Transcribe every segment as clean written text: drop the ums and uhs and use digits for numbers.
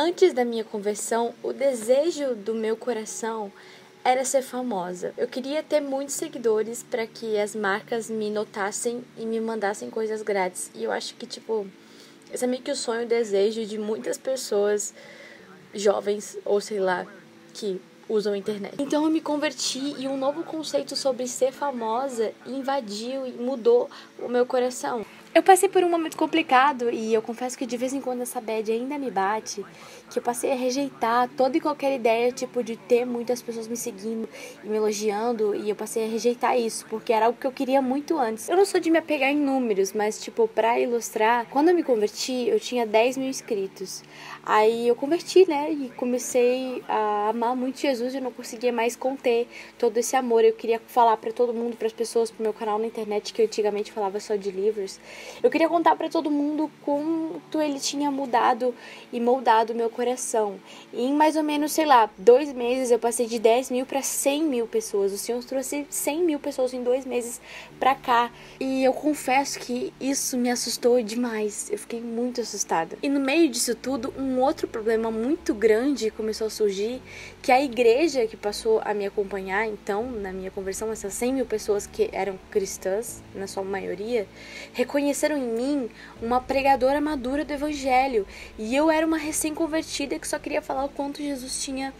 Antes da minha conversão, o desejo do meu coração era ser famosa. Eu queria ter muitos seguidores para que as marcas me notassem e me mandassem coisas grátis. E eu acho que, esse é meio que o sonho e o desejo de muitas pessoas jovens, ou sei lá, que usam a internet. Então eu me converti e um novo conceito sobre ser famosa invadiu e mudou o meu coração. Eu passei por um momento complicado e eu confesso que de vez em quando essa bad ainda me bate, que eu passei a rejeitar toda e qualquer ideia, de ter muitas pessoas me seguindo e me elogiando, e eu passei a rejeitar isso, porque era algo que eu queria muito antes. Eu não sou de me apegar em números, mas, pra ilustrar, quando eu me converti, eu tinha 10 mil inscritos. Aí eu converti, e comecei a amar muito Jesus, e eu não conseguia mais conter todo esse amor. Eu queria falar pra todo mundo, pras pessoas, pro meu canal na internet, que eu antigamente falava só de livros. Eu queria contar pra todo mundo quanto ele tinha mudado e moldado o meu coração. E em mais ou menos, 2 meses eu passei de 10 mil pra 100 mil pessoas. O Senhor trouxe 100 mil pessoas em 2 meses pra cá. E eu confesso que isso me assustou demais. Eu fiquei muito assustada. E no meio disso tudo, um outro problema muito grande começou a surgir, que a igreja que passou a me acompanhar, então, na minha conversão, essas 100 mil pessoas que eram cristãs, na sua maioria, reconheceram em mim uma pregadora madura do evangelho, e eu era uma recém-convertida que só queria falar o quanto Jesus tinha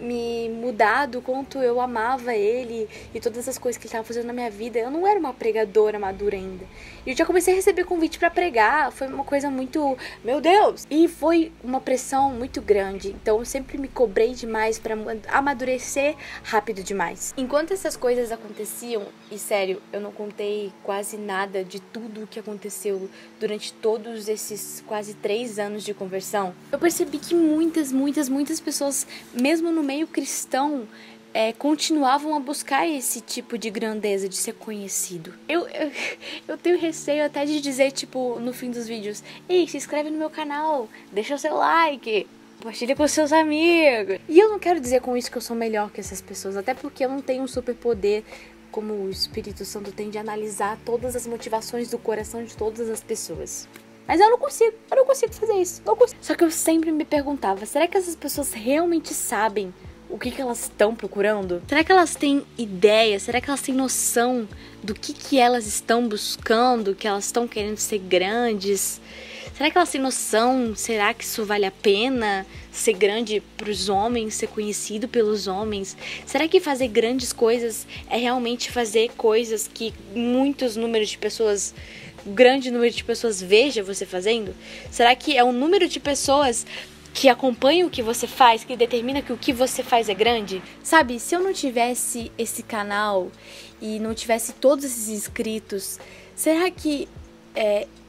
me mudado, o quanto eu amava ele e todas as coisas que ele estava fazendo na minha vida. Eu não era uma pregadora madura ainda. E eu já comecei a receber convite para pregar, foi uma coisa muito, meu Deus! E foi uma pressão muito grande, então eu sempre me cobrei demais para amadurecer rápido demais. Enquanto essas coisas aconteciam, e sério, eu não contei quase nada de tudo o que aconteceu durante todos esses quase 3 anos de conversão, eu percebi que muitas pessoas, mesmo no meio cristão, continuavam a buscar esse tipo de grandeza, de ser conhecido. Eu tenho receio até de dizer, no fim dos vídeos, ei, se inscreve no meu canal, deixa o seu like, compartilha com seus amigos. E eu não quero dizer com isso que eu sou melhor que essas pessoas, até porque eu não tenho um superpoder como o Espírito Santo tem de analisar todas as motivações do coração de todas as pessoas. Mas eu não consigo fazer isso, não consigo. Só que eu sempre me perguntava, será que essas pessoas realmente sabem o que elas estão procurando? Será que elas têm ideia? Será que elas têm noção do que elas estão buscando? Que elas estão querendo ser grandes? Será que elas têm noção? Será que isso vale a pena? Ser grande pros homens, ser conhecido pelos homens? Será que fazer grandes coisas é realmente fazer coisas que grande número de pessoas veja você fazendo? Será que é o número de pessoas que acompanham o que você faz que determina que o que você faz é grande? Sabe, se eu não tivesse esse canal e não tivesse todos esses inscritos, será que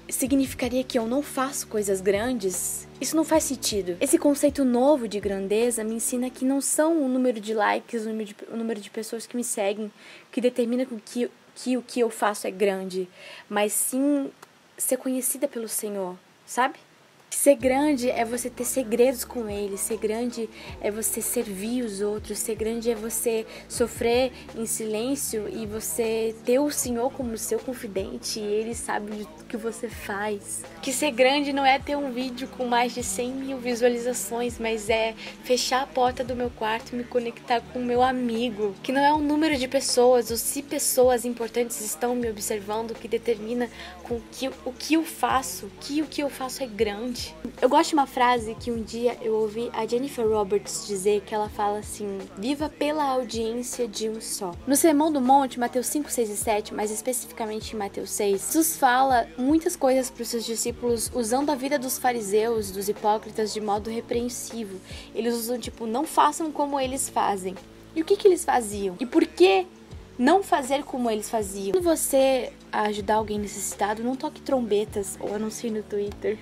significaria que eu não faço coisas grandes? Isso não faz sentido. Esse conceito novo de grandeza me ensina que não são o número de likes, o número de pessoas que me seguem que determina que o que eu faço é grande, mas sim ser conhecida pelo Senhor, sabe? Ser grande é você ter segredos com Ele, ser grande é você servir os outros, ser grande é você sofrer em silêncio e você ter o Senhor como seu confidente e Ele sabe o que você faz. Que ser grande não é ter um vídeo com mais de 100 mil visualizações, mas é fechar a porta do meu quarto e me conectar com o meu amigo. Que não é o número de pessoas ou se pessoas importantes estão me observando que determina com o que eu faço, que o que eu faço é grande. Eu gosto de uma frase que um dia eu ouvi a Jennifer Roberts dizer, que ela fala assim: viva pela audiência de um só. No Sermão do Monte, Mateus 5, 6 e 7, mas especificamente em Mateus 6, Jesus fala muitas coisas para os seus discípulos usando a vida dos fariseus, dos hipócritas, de modo repreensivo. Eles usam não façam como eles fazem. E o que eles faziam? E por que não fazer como eles faziam? Quando você ajudar alguém necessitado, não toque trombetas ou anuncie no Twitter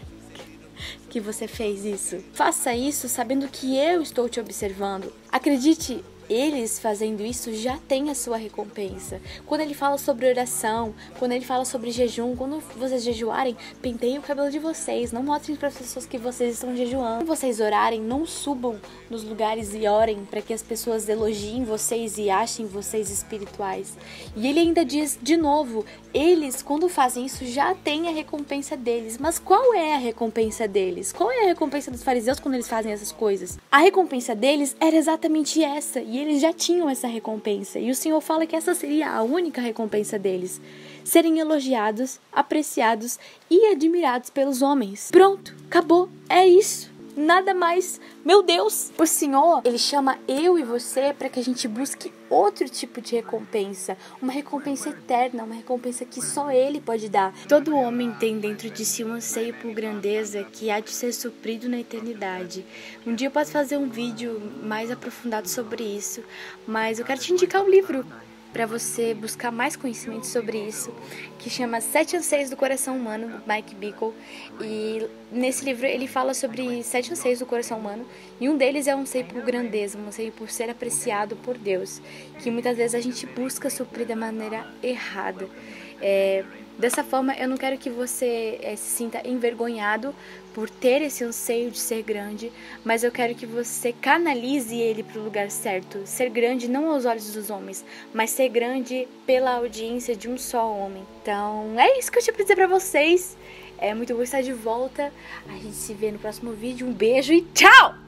que você fez isso. Faça isso sabendo que eu estou te observando. Acredite, eles fazendo isso já têm a sua recompensa. Quando ele fala sobre oração, quando ele fala sobre jejum, quando vocês jejuarem, penteiem o cabelo de vocês, não mostrem para as pessoas que vocês estão jejuando. Quando vocês orarem, não subam nos lugares e orem para que as pessoas elogiem vocês e achem vocês espirituais. E ele ainda diz de novo, eles quando fazem isso já têm a recompensa deles. Mas qual é a recompensa deles? Qual é a recompensa dos fariseus quando eles fazem essas coisas? A recompensa deles era exatamente essa, e eles já tinham essa recompensa, e o Senhor fala que essa seria a única recompensa deles: serem elogiados, apreciados e admirados pelos homens. Pronto, acabou, é isso, nada mais. Meu Deus, o Senhor, ele chama eu e você para que a gente busque outro tipo de recompensa, uma recompensa eterna, uma recompensa que só ele pode dar. Todo homem tem dentro de si um anseio por grandeza que há de ser suprido na eternidade. Um dia eu posso fazer um vídeo mais aprofundado sobre isso, mas eu quero te indicar um livro para você buscar mais conhecimento sobre isso, que chama Sete Anseios do Coração Humano, Mike Bickle. E nesse livro ele fala sobre sete anseios do coração humano, e um deles é um anseio por grandeza, um anseio por ser apreciado por Deus, que muitas vezes a gente busca suprir da maneira errada. Dessa forma, eu não quero que você se sinta envergonhado por ter esse anseio de ser grande, mas eu quero que você canalize ele para o lugar certo. Ser grande não aos olhos dos homens, mas ser grande pela audiência de um só homem. Então, é isso que eu tinha para dizer para vocês. É muito bom estar de volta. A gente se vê no próximo vídeo. Um beijo e tchau!